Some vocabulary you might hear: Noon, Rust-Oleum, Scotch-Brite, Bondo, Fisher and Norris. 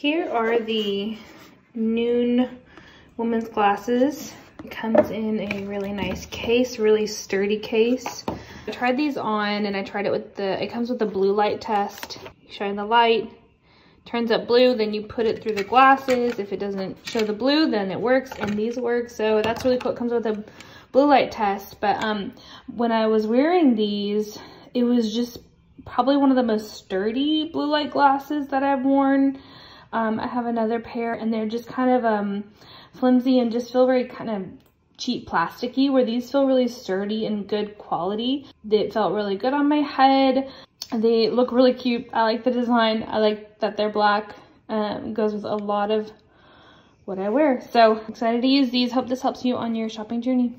Here are the Noon women's glasses. It comes in a really nice case, really sturdy case. I tried these on and I tried it with the, it comes with a blue light test. You shine the light, turns up blue, then you put it through the glasses. If it doesn't show the blue, then it works, and these work. So that's really cool. It comes with a blue light test. But when I was wearing these, it was just probably one of the most sturdy blue light glasses that I've worn. I have another pair and they're just kind of flimsy and just feel very kind of cheap plasticky, where these feel really sturdy and good quality. They felt really good on my head. They look really cute. I like the design. I like that they're black. Goes with a lot of what I wear. So excited to use these. Hope this helps you on your shopping journey.